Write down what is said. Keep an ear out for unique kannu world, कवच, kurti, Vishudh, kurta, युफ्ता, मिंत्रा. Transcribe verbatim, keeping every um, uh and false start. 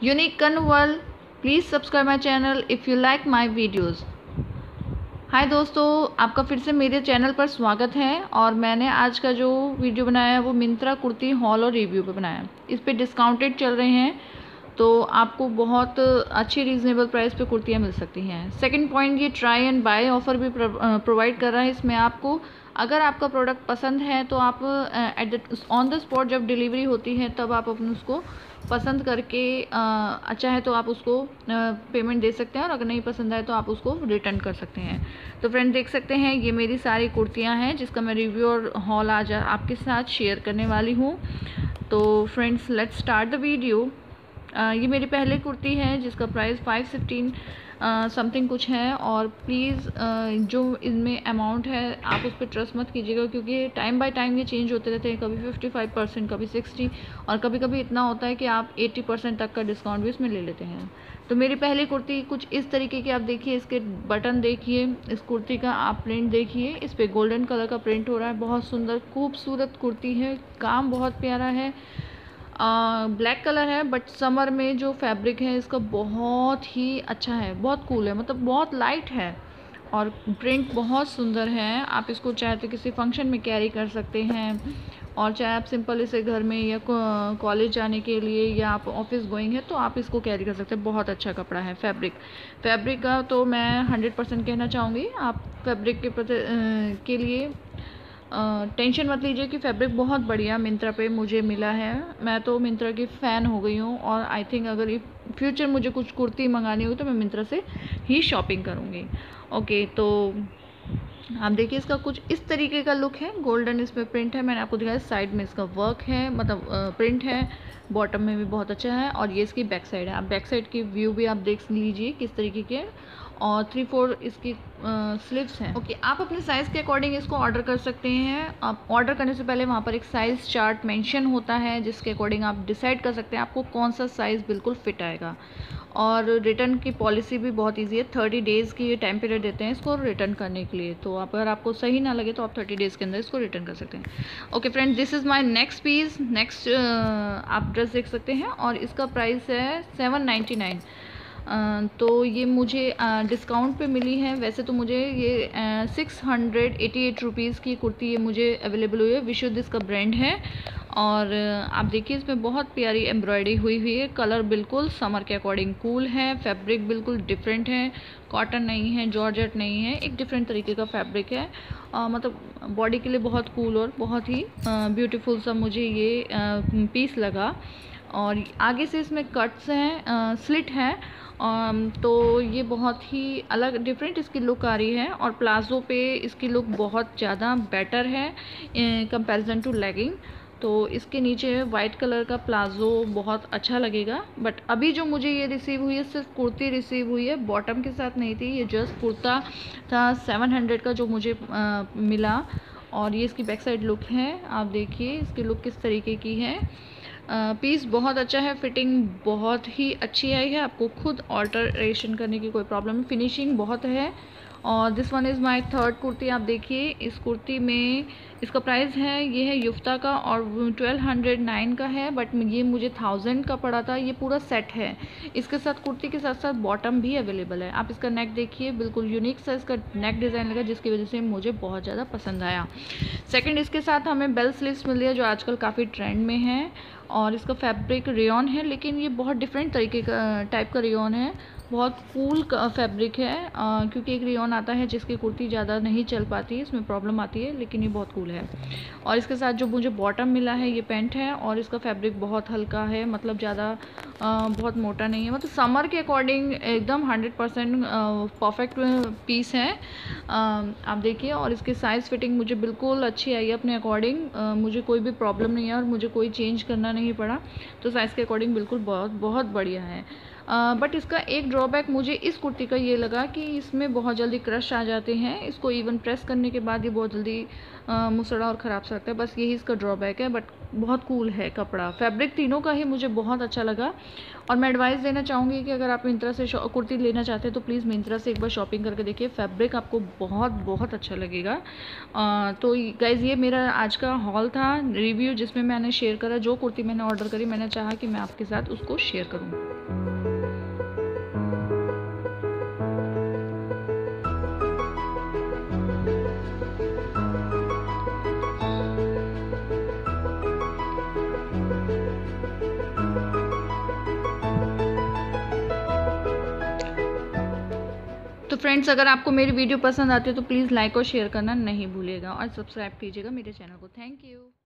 unique kannu world. Please subscribe my channel if you like my videos. Hi दोस्तों, आपका फिर से मेरे चैनल पर स्वागत है. और मैंने आज का जो वीडियो बनाया है वो मिंत्रा कुर्ती हॉल और रिव्यू पे बनाया है. इस पे डिस्काउंटेड चल रहे हैं तो आपको बहुत अच्छी रीज़नेबल प्राइस पे कुर्तियाँ मिल सकती हैं. सेकेंड पॉइंट, ये ट्राई एंड बाय ऑफ़र भी प्रोवाइड कर रहा है. इसमें आपको अगर आपका प्रोडक्ट पसंद है तो आप at the on the spot जब डिलीवरी होती है तब आप अपने उसको पसंद करके अच्छा है तो आप उसको पेमेंट दे सकते हैं, और अगर नहीं पसंद आए तो आप उसको रिटर्न कर सकते हैं. तो फ्रेंड देख सकते हैं, ये मेरी सारी कुर्तियां हैं जिसका मैं रिव्यू और हॉल आज आपके साथ शेयर करने वाली हूँ. तो friends let's start the video. ये मेरी पहली कुर्ती है जिसका प्राइस फाइव फिफ्टीन समथिंग कुछ है. और प्लीज़ uh, जो इनमें अमाउंट है आप उस पर ट्रस्ट मत कीजिएगा, क्योंकि टाइम बाय टाइम ये चेंज होते रहते हैं. कभी पचपन परसेंट, कभी साठ, और कभी कभी इतना होता है कि आप अस्सी परसेंट तक का डिस्काउंट भी इसमें ले लेते हैं. तो मेरी पहली कुर्ती कुछ इस तरीके की, आप देखिए इसके बटन देखिए, इस कुर्ती का आप प्रिंट देखिए, इस पर गोल्डन कलर का प्रिंट हो रहा है. बहुत सुंदर खूबसूरत कुर्ती है, काम बहुत प्यारा है. ब्लैक uh, कलर है, बट समर में जो फैब्रिक है इसका बहुत ही अच्छा है, बहुत कूल है, मतलब बहुत लाइट है. और प्रिंट बहुत सुंदर है, आप इसको चाहे तो किसी फंक्शन में कैरी कर सकते हैं, और चाहे आप सिंपल इसे घर में या कॉलेज जाने के लिए या आप ऑफिस गोइंग है तो आप इसको कैरी कर सकते हैं. बहुत अच्छा कपड़ा है. फैब्रिक फैब्रिक का तो मैं हंड्रेड परसेंट कहना चाहूँगी, आप फैब्रिक के प्रति के लिए टेंशन uh, मत लीजिए कि फैब्रिक बहुत बढ़िया मिंत्रा पे मुझे मिला है. मैं तो मिंत्रा की फ़ैन हो गई हूँ, और आई थिंक अगर इफ फ्यूचर मुझे कुछ कुर्ती मंगानी होगी तो मैं मिंत्रा से ही शॉपिंग करूँगी. ओके okay, तो आप देखिए इसका कुछ इस तरीके का लुक है. गोल्डन इसमें प्रिंट है, मैंने आपको दिखाया. साइड में इसका वर्क है, मतलब प्रिंट है. बॉटम में भी बहुत अच्छा है, और ये इसकी बैक साइड है. आप बैक साइड की व्यू भी आप देख लीजिए किस तरीके के, और थ्री फोर इसकी स्लीव्स हैं. ओके okay, आप अपने साइज़ के अकॉर्डिंग इसको ऑर्डर कर सकते हैं. आप ऑर्डर करने से पहले वहाँ पर एक साइज़ चार्ट मेंशन होता है, जिसके अकॉर्डिंग आप डिसाइड कर सकते हैं आपको कौन सा साइज़ बिल्कुल फिट आएगा. और रिटर्न की पॉलिसी भी बहुत इजी है. थर्टी डेज़ की ये टाइम पीरियड देते हैं इसको रिटर्न करने के लिए, तो अगर आपको सही ना लगे तो आप थर्टी डेज़ के अंदर इसको रिटर्न कर सकते हैं. Okay friend, this is my next piece. Next आप ड्रेस देख सकते हैं, और इसका प्राइस है सेवन नाइन्टी नाइन. तो ये मुझे डिस्काउंट पे मिली है. वैसे तो मुझे ये six hundred eighty eight rupees की कुर्ती ये मुझे अवेलेबल हुई है. विशुद्ध इसका ब्रांड है, और आप देखिए इसमें बहुत प्यारी एम्ब्रॉयडरी हुई हुई है. कलर बिल्कुल समर के अकॉर्डिंग कूल है. फैब्रिक बिल्कुल डिफरेंट है, कॉटन नहीं है, जॉर्जेट नहीं है, एक डिफरेंट तरीके का फैब्रिक है. आ, मतलब बॉडी के लिए बहुत कूल और बहुत ही ब्यूटीफुल सा मुझे ये आ, पीस लगा. और आगे से इसमें कट्स हैं, स्लिट हैं, तो ये बहुत ही अलग डिफरेंट इसकी लुक आ रही है. और प्लाज़ो पे इसकी लुक बहुत ज़्यादा बेटर है कंपैरिजन टू लेगिंग. तो इसके नीचे वाइट कलर का प्लाज़ो बहुत अच्छा लगेगा. बट अभी जो मुझे ये रिसीव हुई है सिर्फ कुर्ती रिसीव हुई है, बॉटम के साथ नहीं थी. ये जस्ट कुर्ता था सेवन हंड्रेड का जो मुझे आ, मिला. और ये इसकी बैक साइड लुक है. आप देखिए इसकी लुक किस तरीके की है. पीस uh, बहुत अच्छा है, फिटिंग बहुत ही अच्छी आई है. आपको खुद ऑल्टरेशन करने की कोई प्रॉब्लम नहीं, फिनिशिंग बहुत है. और this one is my third kurti. आप देखिए इस कुर्ती में इसका प्राइस है, ये है युफ्ता का, और ट्वेल्व हंड्रेड नाइन का है. बट ये मुझे थाउजेंड का पड़ा था. ये पूरा सेट है, इसके साथ कुर्ती के साथ साथ बॉटम भी अवेलेबल है. आप इसका नेक देखिए, बिल्कुल यूनिक सा इसका नेक डिज़ाइन लगा, जिसकी वजह से मुझे बहुत ज़्यादा पसंद आया. सेकेंड, इसके साथ हमें बेल स्लीव्स मिली है जो आजकल काफ़ी ट्रेंड में है. और इसका फैब्रिक रेयॉन है, लेकिन ये बहुत डिफरेंट तरीके का टाइप का रेयॉन है. बहुत कूल फैब्रिक है, आ, क्योंकि एक रेयॉन आता है जिसकी कुर्ती ज़्यादा नहीं चल पाती, इसमें प्रॉब्लम आती है, लेकिन ये बहुत कूल है. और इसके साथ जो मुझे बॉटम मिला है ये पैंट है, और इसका फैब्रिक बहुत हल्का है, मतलब ज़्यादा बहुत मोटा नहीं है. मतलब समर के अकॉर्डिंग एकदम हंड्रेड परसेंट परफेक्ट पीस है. आ, आप देखिए, और इसकी साइज़ फिटिंग मुझे बिल्कुल अच्छी आई है अपने अकॉर्डिंग. मुझे कोई भी प्रॉब्लम नहीं है, और मुझे कोई चेंज करना नहीं पड़ा. तो साइज़ के अकॉर्डिंग बिल्कुल बहुत बहुत बढ़िया है. बट uh, इसका एक ड्रॉबैक मुझे इस कुर्ती का ये लगा कि इसमें बहुत जल्दी क्रश आ जाते हैं. इसको इवन प्रेस करने के बाद ये बहुत जल्दी मुसड़ा और ख़राब सा लगता है, बस यही इसका ड्रॉबैक है। बट बहुत कूल है कपड़ा, फैब्रिक तीनों का ही मुझे बहुत अच्छा लगा। और मैं एडवाइस देना चाहूँगी कि अगर आप मिंत्रा से कुर्ती लेना चाहते हैं तो प्लीज़ मिंत्रा से एक बार शॉपिंग करके देखिए, फैब्रिक आपको बहुत बहुत अच्छा लगेगा। आ, तो गाइज़ ये मेरा आज का हॉल था रिव्यू, जिसमें मैंने शेयर करा जो कुर्ती मैंने ऑर्डर करी, मैंने चाहा कि मैं आपके साथ उसको शेयर करूँ। तो फ्रेंड्स अगर आपको मेरी वीडियो पसंद आती है तो प्लीज़ लाइक और शेयर करना नहीं भूलिएगा और सब्सक्राइब कीजिएगा मेरे चैनल को। Thank you.